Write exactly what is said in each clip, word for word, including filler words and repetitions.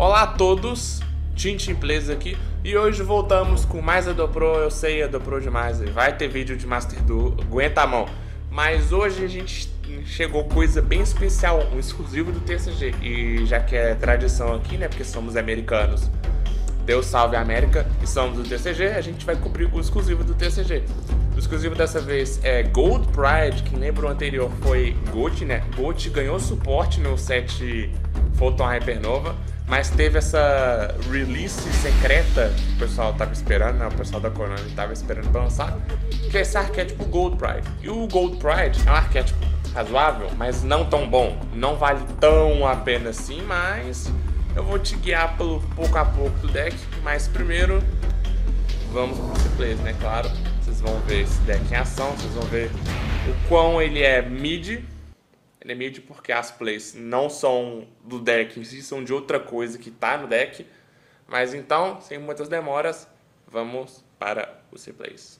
Olá a todos, Tin Tin Plays aqui, e hoje voltamos com mais Adopro. Eu sei, Adopro demais, vai ter vídeo de Master Duel, aguenta a mão. Mas hoje a gente chegou coisa bem especial, um exclusivo do T C G. E já que é tradição aqui, né, porque somos americanos, Deus salve a América, e somos do T C G, a gente vai cumprir o exclusivo do T C G. O exclusivo dessa vez é Gold Pride, que lembra o anterior foi GoT, né? GoT ganhou suporte no set Photon Hypernova, mas teve essa release secreta que o pessoal tava esperando, né? O pessoal da Konami tava esperando pra lançar, que é esse arquétipo Gold Pride. E o Gold Pride é um arquétipo razoável, mas não tão bom. Não vale tão a pena assim, mas... eu vou te guiar pelo pouco a pouco do deck, mas primeiro vamos pro multiplayer, né? Claro, vocês vão ver esse deck em ação, vocês vão ver o quão ele é mid. Ele é mid porque as plays não são do deck em si, são de outra coisa que tá no deck. Mas então, sem muitas demoras, vamos para os replays.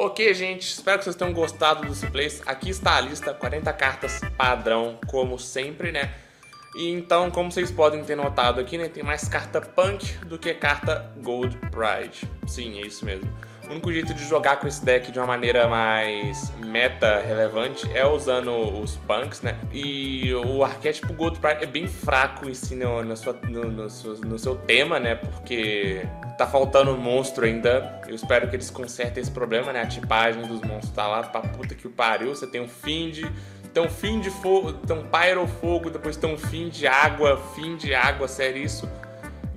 Ok, gente, espero que vocês tenham gostado dos plays. Aqui está a lista, quarenta cartas padrão, como sempre, né? E então, como vocês podem ter notado aqui, né, tem mais carta Punk do que carta Gold Pride. Sim, é isso mesmo. O único jeito de jogar com esse deck de uma maneira mais meta relevante é usando os Punks, né? E o arquétipo Gold Pride é bem fraco em si no, no, sua, no, no, no seu tema, né? Porque tá faltando monstro ainda. Eu espero que eles consertem esse problema, né? A tipagem dos monstros tá lá pra puta que o pariu. Você tem um Fiend, tem um Fiend de fogo, tem um Pyro Fogo, depois tem um Fiend de água, Fiend de água, sério isso.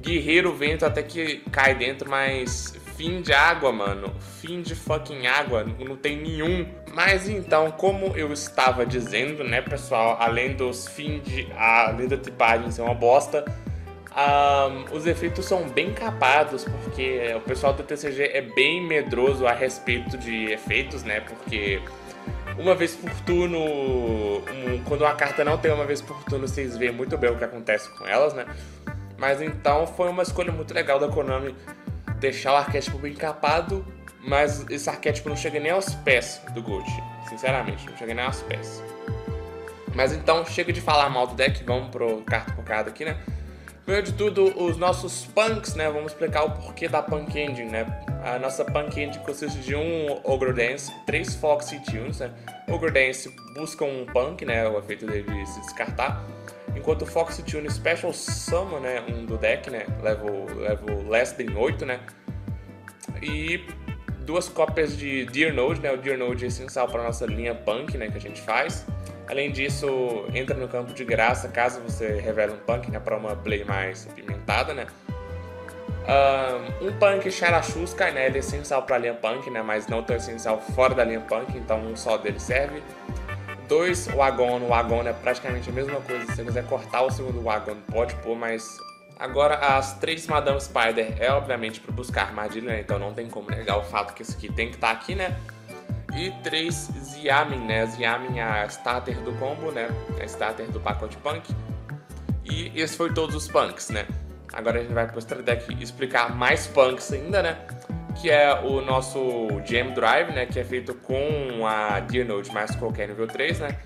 Guerreiro Vento até que cai dentro, mas... Fim de água, mano. Fim de fucking água. Não tem nenhum. Mas então, como eu estava dizendo, né, pessoal? Além dos fim de... Ah, além da tipagem ser uma bosta, um, os efeitos são bem capados, porque o pessoal do T C G é bem medroso a respeito de efeitos, né? Porque uma vez por turno... Um, quando uma carta não tem uma vez por turno, vocês veem muito bem o que acontece com elas, né? Mas então, foi uma escolha muito legal da Konami... deixar o arquétipo bem capado, mas esse arquétipo não chega nem aos pés do GoT, sinceramente, não chega nem aos pés. Mas então, chega de falar mal do deck, vamos pro carta por carta aqui, né? Primeiro de tudo, os nossos Punks, né? Vamos explicar o porquê da Punk Engine, né? A nossa Punk Engine consiste de um Ogro Dance, três Foxy Tunes, né? Ogro Dance busca um Punk, né? O efeito dele se descartar. Enquanto o Foxy Tune Special Summon, né, um do deck, né, level, level less than oito, né, e duas cópias de Deer Note, né, o Deer Note é essencial para nossa linha Punk, né, que a gente faz. Além disso, entra no campo de graça caso você revele um Punk, né, para uma play mais apimentada, né. Um Punk Sharakusai, né, ele é essencial para a linha Punk, né, mas não tão essencial fora da linha Punk, então um só dele serve. dois Wagon, o Wagon é praticamente a mesma coisa, se você quiser cortar o segundo Wagon pode pôr, mas... Agora as três Madame Spider é obviamente para buscar armadilha, né? Então não tem como negar o fato que isso aqui tem que estar tá aqui, né? E três Zyamin, né? Zyamin é a starter do combo, né? A starter do pacote Punk. E esse foi todos os Punks, né? Agora a gente vai para o extra deck e explicar mais Punks ainda, né? Que é o nosso Jam Drive, né, que é feito com a Deer Note mais qualquer nível três, né,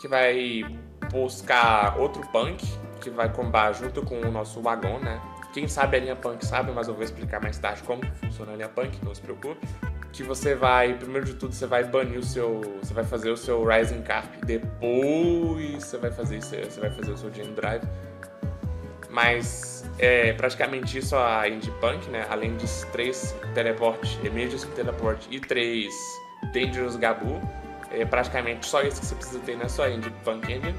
que vai buscar outro Punk, que vai combar junto com o nosso Wagon, né. Quem sabe a linha Punk sabe, mas eu vou explicar mais tarde como funciona a linha Punk, não se preocupe. Que você vai, primeiro de tudo, você vai banir o seu, você vai fazer o seu Rising Carp, depois você vai fazer, você vai fazer o seu Jam Drive. Mas é praticamente isso a Indie Punk, né? Além dos três Teleport, Emergency Teleport e três Dangerous Gabu. É praticamente só isso que você precisa ter, né? Só a Indie Punk Engine.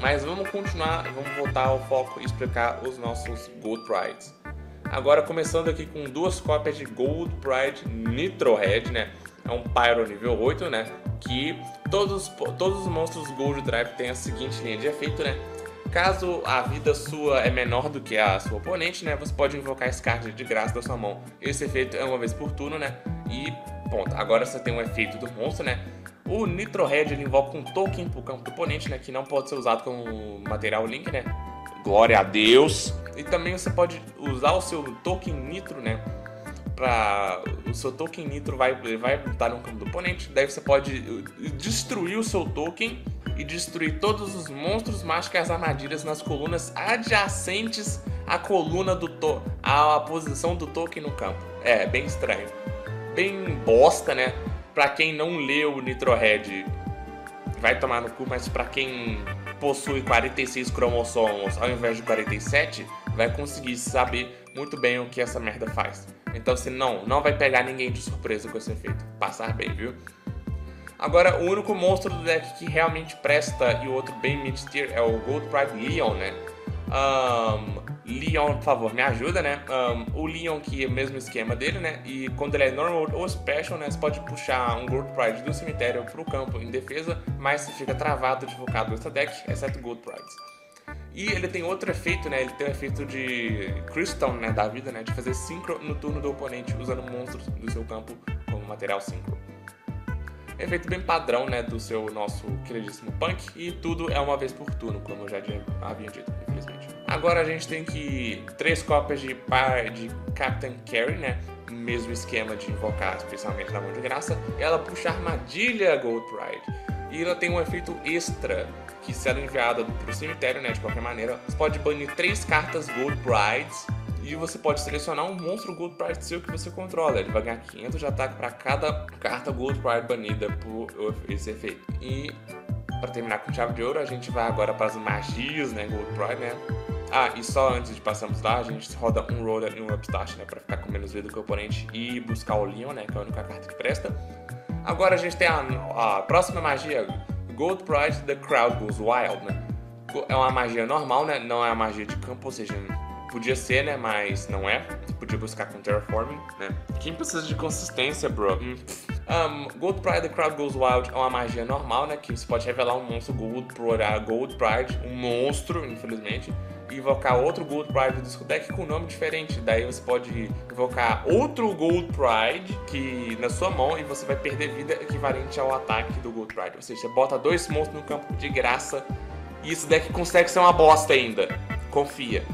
Mas vamos continuar, vamos voltar ao foco e explicar os nossos Gold Prides. Agora começando aqui com duas cópias de Gold Pride Nitro Head, né? É um Pyro nível oito, né? Que todos, todos os monstros Gold Drive têm a seguinte linha de efeito, né? Caso a vida sua é menor do que a sua oponente, né, você pode invocar esse card de graça da sua mão. Esse efeito é uma vez por turno, né, e ponto. Agora você tem um efeito do monstro, né. O Nitro Head, ele invoca um token pro campo do oponente, né, que não pode ser usado como material link, né. Glória a Deus! E também você pode usar o seu token Nitro, né, pra... o seu token Nitro vai vai estar no campo do oponente, daí você pode destruir o seu token e destruir todos os monstros mágicos e as armadilhas nas colunas adjacentes à coluna do to à posição do token no campo. É, bem estranho. Bem bosta, né? Pra quem não leu o Nitro Head, vai tomar no cu, mas pra quem possui quarenta e seis cromossomos ao invés de quarenta e sete, vai conseguir saber muito bem o que essa merda faz. Então, se não, não vai pegar ninguém de surpresa com esse efeito. Passar bem, viu? Agora, o único monstro do deck que realmente presta e o outro bem mid-tier é o Gold Pride Leon, né? Um, Leon, por favor, me ajuda, né? Um, o Leon, que é o mesmo esquema dele, né? E quando ele é normal ou special, né? Você pode puxar um Gold Pride do cemitério pro campo em defesa, mas você fica travado de focado nessa deck, exceto Gold Prides. E ele tem outro efeito, né? Ele tem o efeito de Crystal, né? Da vida, né? De fazer Synchro no turno do oponente usando monstros do seu campo como material Synchro. Efeito bem padrão, né, do seu nosso queridíssimo Punk, e tudo é uma vez por turno, como eu já havia dito, infelizmente. Agora a gente tem que três cópias de, de Captain Carrie, né, mesmo esquema de invocar especialmente na mão de graça, ela puxa a armadilha Gold Pride. E ela tem um efeito extra, que sendo enviada para o cemitério, né, de qualquer maneira, você pode banir três cartas Gold Prides e você pode selecionar um monstro Gold Pride seu que você controla. Ele vai ganhar quinhentos de ataque para cada carta Gold Pride banida por esse efeito. E para terminar com chave de ouro, a gente vai agora para as magias, né, Gold Pride, né? Ah, e só antes de passarmos lá, a gente roda um Roller e um Upstart, né, para ficar com menos vida do que o oponente e buscar o Leon, né, que é a única carta que presta. Agora a gente tem a, a próxima magia, Gold Pride The Crowd Goes Wild, né? É uma magia normal, né, não é uma magia de campo, ou seja, podia ser, né, mas não é. Podia buscar com Terraforming, né? Quem precisa de consistência, bro? Hum. Um, Gold Pride The Crowd Goes Wild é uma magia normal, né, que você pode revelar um monstro Gold Pride, Gold Pride um monstro, infelizmente, e invocar outro Gold Pride do seu deck com um nome diferente. Daí você pode invocar outro Gold Pride que, na sua mão, e você vai perder vida equivalente ao ataque do Gold Pride. Ou seja, você bota dois monstros no campo de graça e esse deck consegue ser uma bosta ainda. Confia.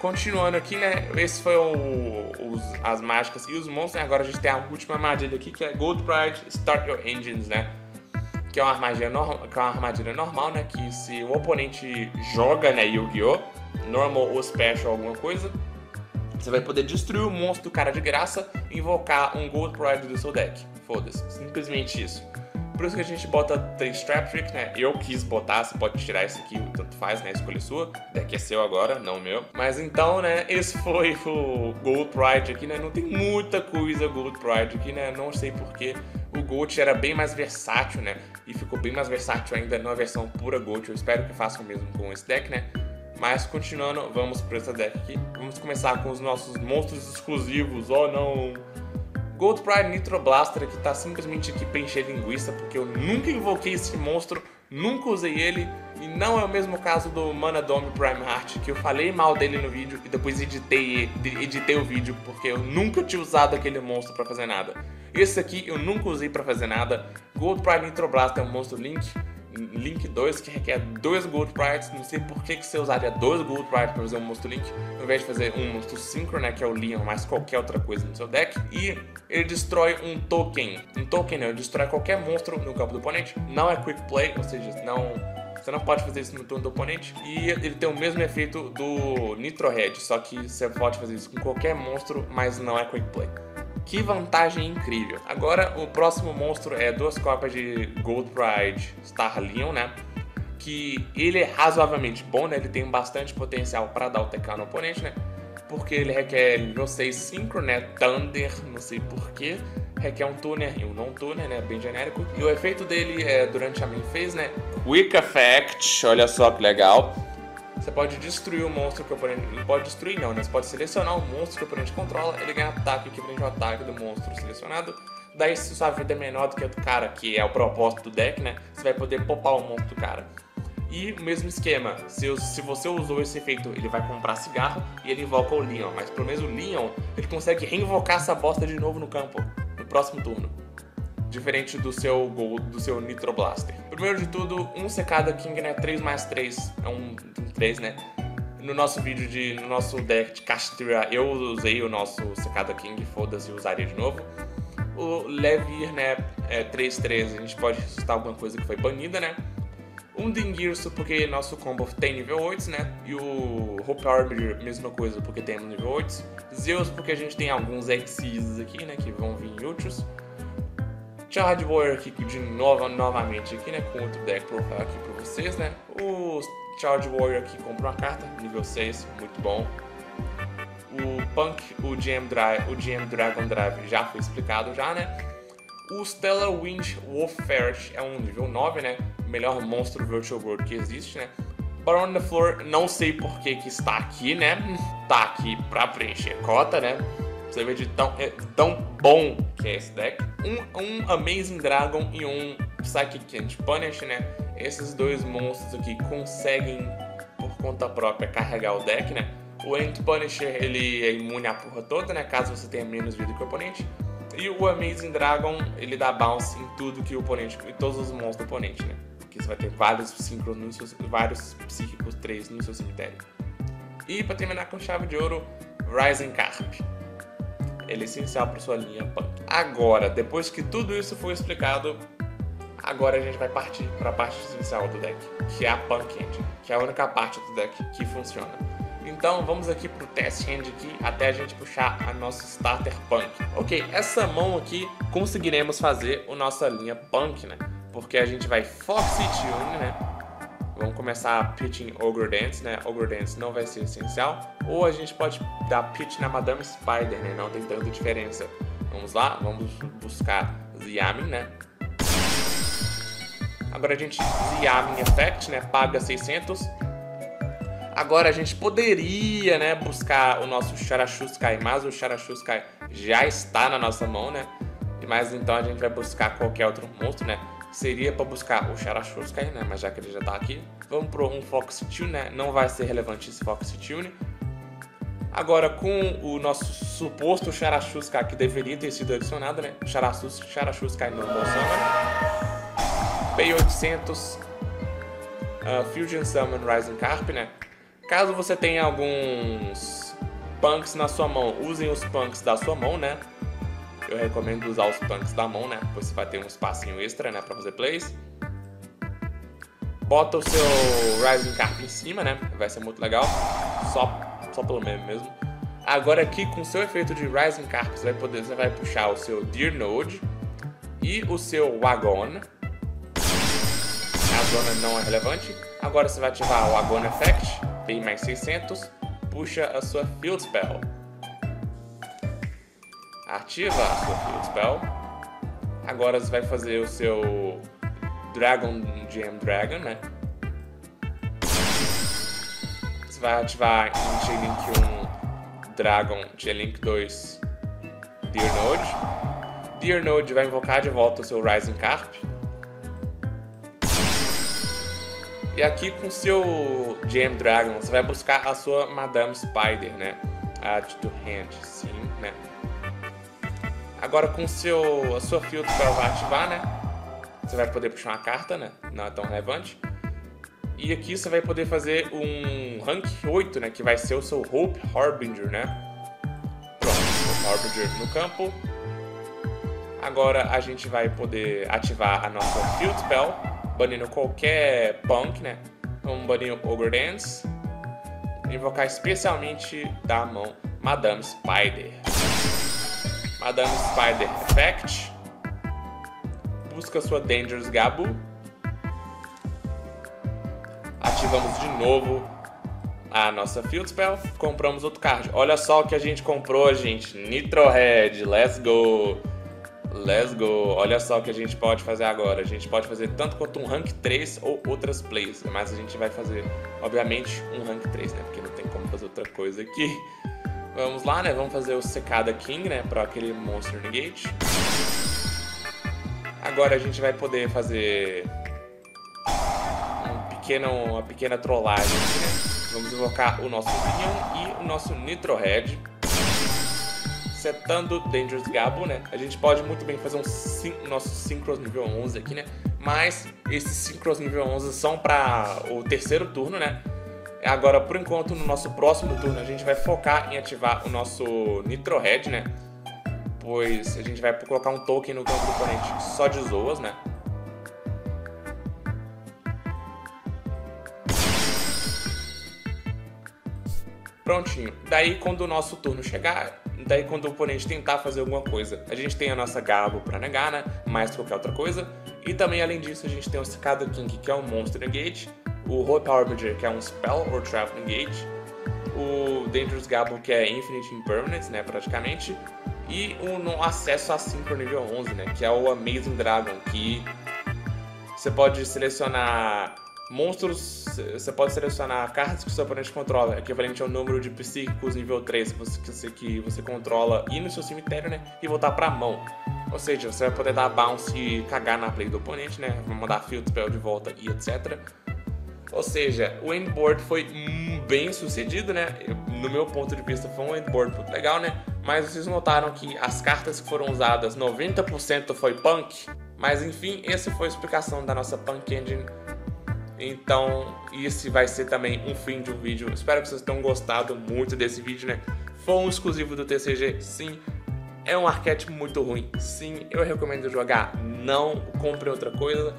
Continuando aqui, né, esse foi o, os, as mágicas e os monstros, né? Agora a gente tem a última armadilha aqui, que é Gold Pride Start Your Engines, né, que é uma armadilha, no, que é uma armadilha normal, né, que se o oponente joga, né, Yu-Gi-Oh! Normal ou Special alguma coisa, você vai poder destruir o monstro do cara de graça e invocar um Gold Pride do seu deck. Foda-se, simplesmente isso. Por isso que a gente bota três Trap Trick, né? Eu quis botar, você pode tirar esse aqui, tanto faz, né? Escolha sua. Deck é seu agora, não meu. Mas então, né? Esse foi o Gold Pride aqui, né? Não tem muita coisa Gold Pride aqui, né? Não sei porquê. O GoT era bem mais versátil, né? E ficou bem mais versátil ainda na versão pura GoT. Eu espero que façam o mesmo com esse deck, né? Mas continuando, vamos para essa deck aqui. Vamos começar com os nossos monstros exclusivos, oh não! Gold Pride Nitro Blaster, que tá simplesmente aqui pra encher linguiça, porque eu nunca invoquei esse monstro, nunca usei ele, e não é o mesmo caso do Mana Dome Prime Heart, que eu falei mal dele no vídeo e depois editei, editei o vídeo, porque eu nunca tinha usado aquele monstro pra fazer nada. Esse aqui eu nunca usei pra fazer nada. Gold Pride Nitro Blaster é um monstro Link, Link dois, que requer dois Gold Prides. Não sei por que, que você usaria dois Gold Prides para fazer um monstro Link, ao invés de fazer um monstro Synchro, né, que é o Leon, mais qualquer outra coisa no seu deck. E ele destrói um token. Um token não, ele destrói qualquer monstro no campo do oponente. Não é Quick Play, ou seja, não, você não pode fazer isso no turno do oponente. E ele tem o mesmo efeito do Nitro Head, só que você pode fazer isso com qualquer monstro, mas não é Quick Play. Que vantagem incrível! Agora o próximo monstro é duas cópias de Gold Pride Star Leon, né? Que ele é razoavelmente bom, né? Ele tem bastante potencial para dar o T K no oponente, né? Porque ele requer nível seis Synchro, né? Thunder, não sei porquê. Requer um tuner e um não tuner, né? Bem genérico. E o efeito dele é durante a main phase, né? Quick Effect, olha só que legal. Você pode destruir o monstro que o oponente... Não pode destruir não, né? Você pode selecionar o monstro que o oponente controla, ele ganha ataque que prende o ataque do monstro selecionado. Daí, se sua vida é menor do que a do cara, que é o propósito do deck, né? Você vai poder poupar o monstro do cara. E o mesmo esquema, se, se você usou esse efeito, ele vai comprar cigarro e ele invoca o Leon. Mas pelo menos o Leon, ele consegue reinvocar essa bosta de novo no campo, no próximo turno. Diferente do seu Gold, do seu Nitro Blaster. Primeiro de tudo, um Secada King, né? três mais três. É um três, né? No nosso vídeo de. No nosso deck de Castria, eu usei o nosso Secada King, foda-se, usaria de novo. O Levir, né? É três três, a gente pode ressuscitar alguma coisa que foi banida, né? Um Dingirso, porque nosso combo tem nível oito, né? E o Hope Harbinger, mesma coisa, porque temos nível oito. Zeus, porque a gente tem alguns Xyz aqui, né? Que vão vir úteis. Charge Warrior aqui de novo, novamente aqui, né, com outro deck profile aqui pra vocês, né. O Charge Warrior aqui compra uma carta, nível seis, muito bom. O Punk, o Jam Drive, o Jam Dragon Drive já foi explicado já, né. O Stellar Wind Wolf Ferret é um nível nove, né, o melhor monstro Virtual World que existe, né. Baron on the Floor, não sei por que que está aqui, né, tá aqui pra preencher cota, né. Você vê de tão, é, tão bom que é esse deck. Um, um Amazing Dragon e um Psychic Can't Punish, né? Esses dois monstros aqui conseguem, por conta própria, carregar o deck, né? O Can't Punisher, ele é imune à porra toda, né? Caso você tenha menos vida que o oponente. E o Amazing Dragon, ele dá bounce em tudo que o oponente... em todos os monstros do oponente, né? Porque você vai ter vários síncronos, vários psíquicos três no seu cemitério. E, pra terminar com chave de ouro, Rising Carp. ele é essencial para sua linha Punk. Agora, depois que tudo isso foi explicado, agora a gente vai partir para a parte essencial do deck, que é a Punk Hand, que é a única parte do deck que funciona. Então vamos aqui para o Test Hand aqui, até a gente puxar a nossa Starter Punk. Ok, essa mão aqui conseguiremos fazer a nossa linha Punk, né? Porque a gente vai Foxy Tune, né? Vamos começar pitching Ogro Dance, né? Ogro Dance não vai ser essencial. Ou a gente pode dar pitch na Madame Spider, né? Não tem tanta diferença. Vamos lá, vamos buscar Zyamin, né? Agora a gente Zyamin Effect, né? Paga seiscentos. Agora a gente poderia, né? Buscar o nosso Sharakusai, mas o Sharakusai já está na nossa mão, né? Mas então a gente vai buscar qualquer outro monstro, né? Seria para buscar o Sharakusai, né? Mas já que ele já tá aqui, vamos pro um Foxy Tune, né? Não vai ser relevante esse Foxy Tune. Agora, com o nosso suposto Sharakusai, que deveria ter sido adicionado, né? Sharakusai não funciona. P oitocentos, uh, Fusion Summon Rising Carp, né? Caso você tenha alguns punks na sua mão, usem os punks da sua mão, né? Eu recomendo usar os punks da mão, né? Pois você vai ter um espacinho extra, né? Pra fazer plays. Bota o seu Rising Carp em cima, né? Vai ser muito legal. Só, só pelo meme mesmo. Agora aqui, com o seu efeito de Rising Carp, você vai, poder, você vai puxar o seu Deer Note e o seu Wagon. A zona não é relevante. Agora você vai ativar o Wagon Effect. Tem mais seiscentos. Puxa a sua Field Spell. Ativa a sua Field Spell. Agora você vai fazer o seu Dragon Jam Dragon, né? Você vai ativar em J-Link um Dragon, J-Link dois Deer Node. Deer Node vai invocar de volta o seu Rising Carp. E aqui com o seu Jam Dragon você vai buscar a sua Madame Spider, né? Add to hand, sim, né? Agora com seu, a sua Field Spell vai ativar, né? Você vai poder puxar uma carta, né? Não é tão relevante. E aqui você vai poder fazer um Rank oito, né? Que vai ser o seu Hope Harbinger, né? Pronto, Hope Harbinger no campo. Agora a gente vai poder ativar a nossa Field Spell, banindo qualquer Punk, né? Vamos banir o Ogro Dance. Invocar especialmente da mão Madame Spider. Madame Spider Effect. Busca sua Dangerous Gabu. Ativamos de novo a nossa Field Spell. Compramos outro card. Olha só o que a gente comprou, gente. Nitro Head. Let's go. Let's go. Olha só o que a gente pode fazer agora. A gente pode fazer tanto quanto um Rank três ou outras plays. Mas a gente vai fazer, obviamente, um Rank três, né? Porque não tem como fazer outra coisa aqui. Vamos lá, né? Vamos fazer o Secada King, né? Para aquele Monster Negate. Agora a gente vai poder fazer um pequeno, uma pequena trollagem aqui, né? Vamos invocar o nosso Leon e o nosso Nitro Head. Setando Dangerous Gabu, né? A gente pode muito bem fazer um sin nosso Synchros nível onze aqui, né? Mas esses Synchros nível onze são para o terceiro turno, né? Agora, por enquanto, no nosso próximo turno, a gente vai focar em ativar o nosso Nitro Head, né? Pois a gente vai colocar um token no campo do oponente só de zoas, né? Prontinho. Daí, quando o nosso turno chegar, daí quando o oponente tentar fazer alguma coisa, a gente tem a nossa Gabo pra negar, né? Mais qualquer outra coisa. E também, além disso, a gente tem o Secada King, que é o Monster Negate. O Hope Harbinger, que é um Spell or Trap Negate. O Dangerous Gabu, que é Infinite Impermanence, né, praticamente. E o um acesso a Synchro nível onze, né, que é o Amazing Dragon, que você pode selecionar monstros, você pode selecionar cartas que o seu oponente controla, equivalente ao número de psíquicos nível três você, que você controla, ir no seu cemitério, né, e voltar pra mão. Ou seja, você vai poder dar bounce e cagar na play do oponente, né, mandar Field Spell de volta e etcétera. Ou seja, o endboard foi bem sucedido, né? No meu ponto de vista foi um endboard muito legal, né? Mas vocês notaram que as cartas que foram usadas, noventa por cento foi Punk. Mas enfim, essa foi a explicação da nossa Punk Engine. Então, esse vai ser também um fim de um vídeo. Espero que vocês tenham gostado muito desse vídeo, né? Foi um exclusivo do T C G, sim. É um arquétipo muito ruim. Sim, eu recomendo jogar. Não compre outra coisa.